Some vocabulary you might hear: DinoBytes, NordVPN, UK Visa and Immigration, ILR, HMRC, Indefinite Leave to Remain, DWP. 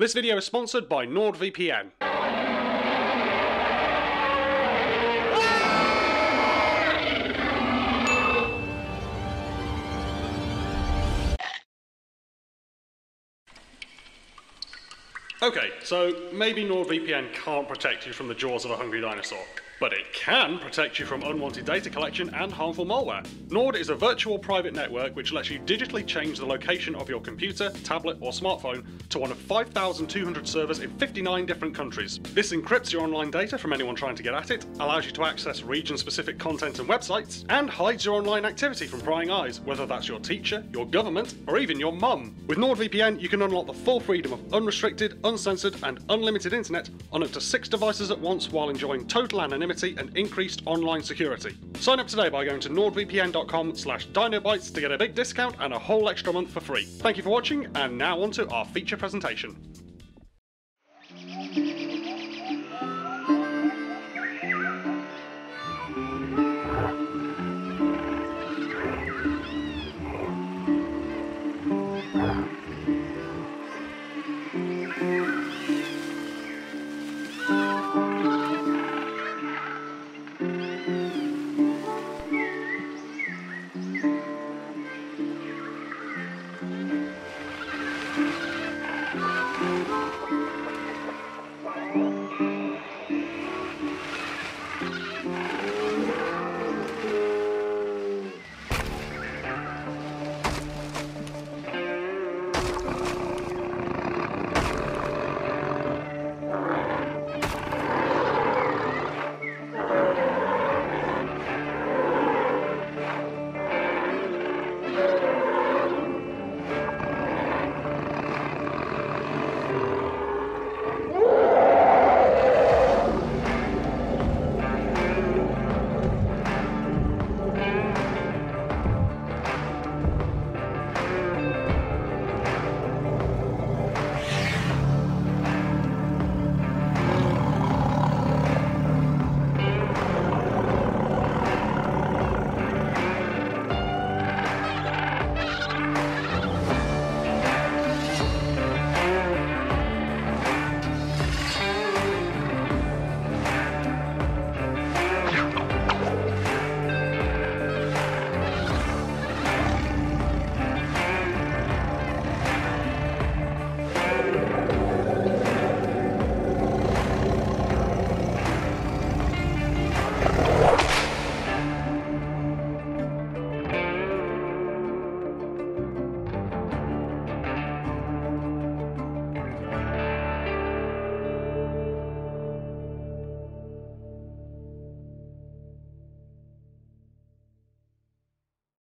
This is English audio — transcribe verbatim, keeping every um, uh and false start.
This video is sponsored by NordVPN. Okay, so maybe NordVPN can't protect you from the jaws of a hungry dinosaur, but it can protect you from unwanted data collection and harmful malware. Nord is a virtual private network which lets you digitally change the location of your computer, tablet or smartphone to one of five thousand two hundred servers in fifty-nine different countries. This encrypts your online data from anyone trying to get at it, allows you to access region-specific content and websites, and hides your online activity from prying eyes, whether that's your teacher, your government, or even your mum. With NordVPN, you can unlock the full freedom of unrestricted, uncensored and unlimited internet on up to six devices at once while enjoying total anonymity and increased online security. Sign up today by going to nordvpn dot com slash dinobytes to get a big discount and a whole extra month for free. Thank you for watching, and now on to our feature presentation.